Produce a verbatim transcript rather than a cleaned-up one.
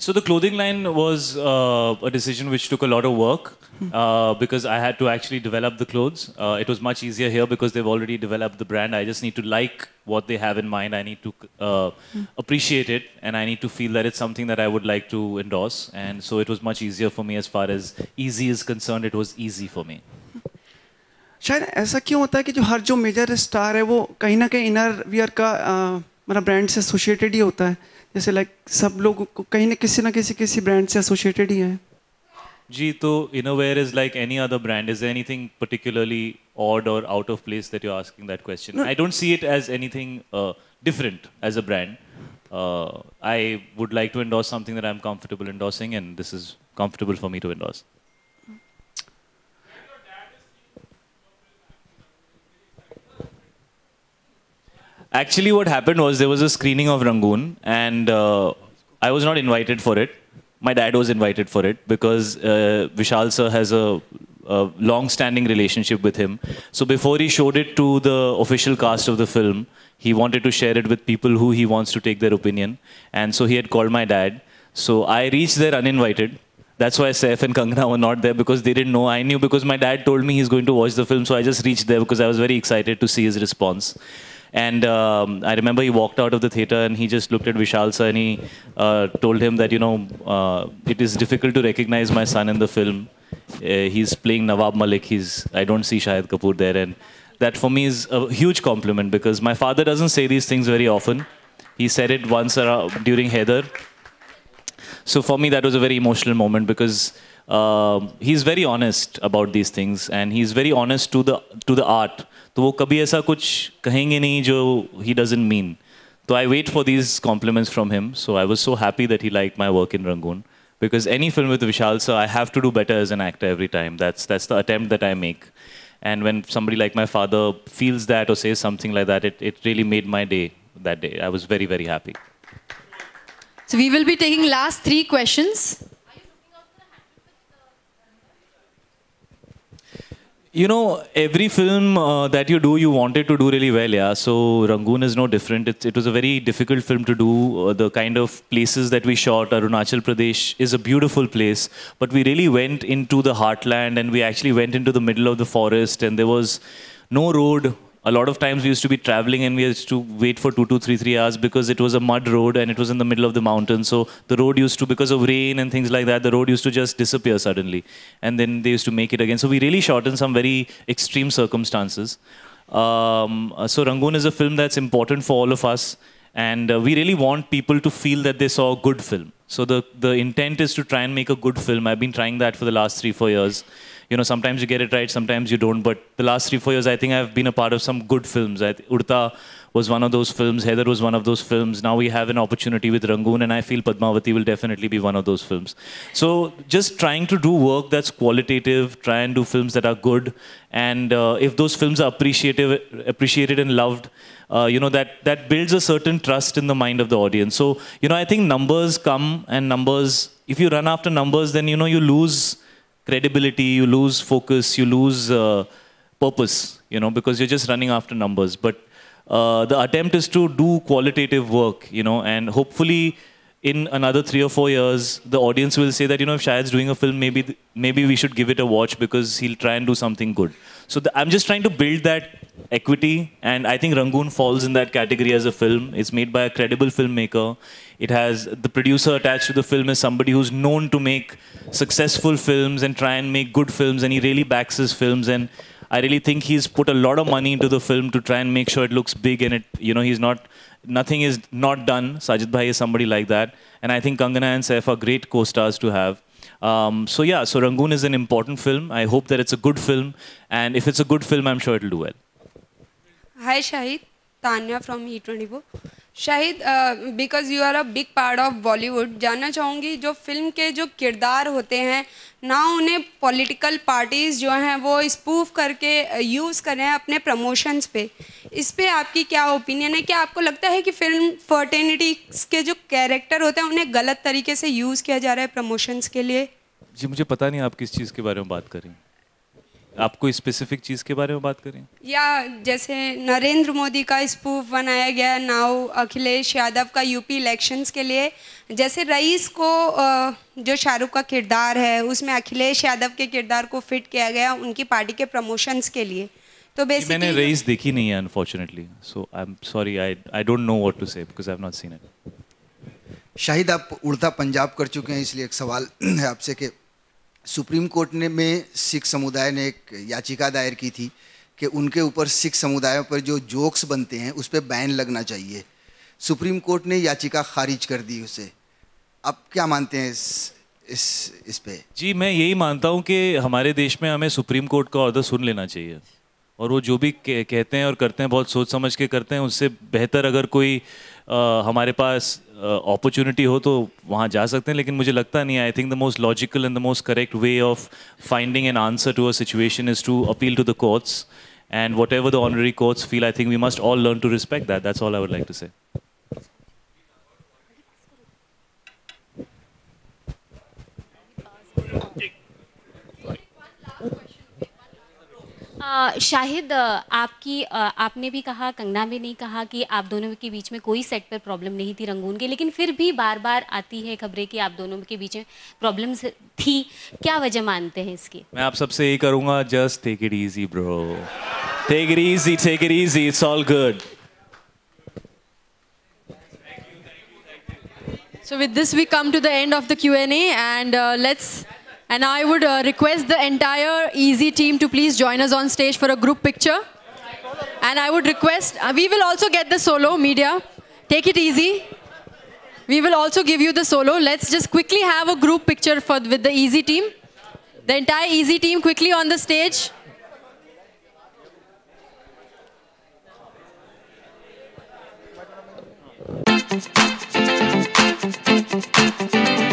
So the clothing line was uh, a decision which took a lot of work uh, because I had to actually develop the clothes. Uh, it was much easier here because they've already developed the brand. I just need to like what they have in mind. I need to uh, appreciate it, and I need to feel that it's something that I would like to endorse. And so it was much easier for me as far as Eazy is concerned. It was easy for me. शायद ऐसा क्यों होता है कि जो हर जो major star है वो कहीं ना कहीं इनर वियर का मतलब ब्रांड से एसोसिएटेड ही होता है जैसे लाइक सब लोग को कहीं ना किसी ना किसी किसी ब्रांड से एसोसिएटेड ही है जी तो inner wear is like any other brand is anything particularly odd और out of place that you are asking that question I don't see it as anything different as a brand I would like to endorse something that I am comfortable endorsing and this is comfortable for me to endorse Actually, what happened was there was a screening of Rangoon, and uh, I was not invited for it. My dad was invited for it because uh, Vishal sir has a, a long-standing relationship with him. So before he showed it to the official cast of the film, he wanted to share it with people who he wants to take their opinion. And so he had called my dad. So I reached there uninvited. That's why Saif and Kangana were not there because they didn't know. I knew because my dad told me he's going to watch the film. So I just reached there because I was very excited to see his response. And um, I remember he walked out of the theatre and he just looked at Vishal sir and he uh, told him that, you know, uh, it is difficult to recognize my son in the film. Uh, he's playing Nawab Malik. He's, I don't see Shahid Kapoor there. And that for me is a huge compliment because my father doesn't say these things very often. He said it once around, during Haider. So for me, that was a very emotional moment because uh, he's very honest about these things and he's very honest to the, to the art. तो वो कभी ऐसा कुछ कहेंगे नहीं जो he doesn't mean. तो I wait for these compliments from him. So I was so happy that he liked my work in Rangoon because any film with Vishal sir, I have to do better as an actor every time. That's that's the attempt that I make. And when somebody like my father feels that or says something like that, it it really made my day that day. I was very very happy. So we will be taking last three questions. You know, every film uh, that you do, you wanted to do really well, yeah. So Rangoon is no different. It, it was a very difficult film to do. Uh, the kind of places that we shot, Arunachal Pradesh is a beautiful place. But we really went into the heartland and we actually went into the middle of the forest and there was no road. A lot of times we used to be traveling and we used to wait for two, two, three, three hours because it was a mud road and it was in the middle of the mountain. So the road used to, because of rain and things like that, the road used to just disappear suddenly. And then they used to make it again. So we really shot in some very extreme circumstances. Um, so Rangoon is a film that's important for all of us. And uh, we really want people to feel that they saw a good film. So the, the intent is to try and make a good film. I've been trying that for the last three, four years. You know, sometimes you get it right, sometimes you don't. But the last three, four years, I think I've been a part of some good films. I, Urta was one of those films. Haider was one of those films. Now we have an opportunity with Rangoon, and I feel Padmavati will definitely be one of those films. So just trying to do work that's qualitative, try and do films that are good. And uh, if those films are appreciative, appreciated and loved, uh, you know, that, that builds a certain trust in the mind of the audience. So, you know, I think numbers come and numbers, if you run after numbers, then, you know, you lose credibility, you lose focus, you lose uh, purpose, you know, because you're just running after numbers. But uh, the attempt is to do qualitative work, you know, and hopefully in another three or four years, the audience will say that, you know, if Shahid's doing a film, maybe maybe we should give it a watch because he'll try and do something good. So the, I'm just trying to build that equity, and I think Rangoon falls in that category as a film. It's made by a credible filmmaker. It has, the producer attached to the film is somebody who's known to make successful films and try and make good films, and he really backs his films, and I really think he's put a lot of money into the film to try and make sure it looks big, and it, you know, he's not, nothing is not done. Sajid Bhai is somebody like that. And I think Kangana and Saif are great co-stars to have. Um, so yeah, so Rangoon is an important film. I hope that it's a good film. And if it's a good film, I'm sure it'll do well. Hi Shahid, Tanya from E twenty-four. Shahid, uh, because you are a big part of Bollywood, जानना चाहूँगी जो film के जो किरदार होते हैं ना उन्हें पॉलिटिकल पार्टीज जो हैं वो स्पूफ करके यूज़ कर रहे हैं अपने प्रमोशंस पे इस पे आपकी क्या ओपिनियन है क्या आपको लगता है कि फिल्म फर्टिनिटीज़ के जो कैरेक्टर होते हैं उन्हें गलत तरीके से यूज़ किया जा रहा है प्रमोशंस के लिए जी मुझे पता नहीं आप किस चीज़ के बारे में बात कर रही हैं आप कोई स्पेसिफिक चीज़ के बारे में बात करें? या जैसे नरेंद्र मोदी का स्पूफ बनाया गया नाउ अखिलेश यादव का यूपी इलेक्शंस के लिए, जैसे रईस को जो शाहरुख का किरदार है उसमें अखिलेश यादव के किरदार को फिट किया गया उनकी पार्टी के प्रमोशंस के लिए। तो बेसिकली मैंने रईस देखी नहीं है unfortunately, so I am sorry, I I don't know what to say because I have not seen it. Shahid, आप उड़ता पंजाब कर चुके हैं, इसलिए एक सवाल है आपसे कि सुप्रीम कोर्ट ने में सिख समुदाय ने एक याचिका दायर की थी कि उनके ऊपर सिख समुदायों पर जो जोक्स बनते हैं उस पर बैन लगना चाहिए। सुप्रीम कोर्ट ने याचिका खारिज कर दी उसे, आप क्या मानते हैं इस इस इस पे? जी, मैं यही मानता हूँ कि हमारे देश में हमें सुप्रीम कोर्ट का ऑर्डर सुन लेना चाहिए और वो जो भी कहते हैं और करते हैं बहुत सोच समझ के करते हैं। उससे बेहतर अगर कोई आ, हमारे पास अपॉर्चुनिटी हो तो वहाँ जा सकते हैं, लेकिन मुझे लगता नहीं। I think the most logical and the most correct way of finding an answer to a situation is to appeal to the courts and whatever the honorary courts feel. I think we must all learn to respect that. That's all I would like to say. Uh, Shahid, आपकी आपने भी कहा, कंगना भी नहीं कहा कि आप दोनों के बीच में कोई सेट पर प्रॉब्लम नहीं थी रंगून के, लेकिन फिर भी बार बार आती है खबरें कि आप दोनों के बीच में प्रॉब्लम्स थी। क्या वजह मानते हैं इसकी? मैं आप सबसे यही करूँगा, just take it easy bro, take it easy, take it easy, it's all good. So with this we come to the end of the Q and A and let's And I would uh, request the entire Eazy team to please join us on stage for a group picture. And I would request, uh, we will also get the solo media. Take it Eazy. We will also give you the solo. Let's just quickly have a group picture for with the Eazy team. The entire Eazy team quickly on the stage.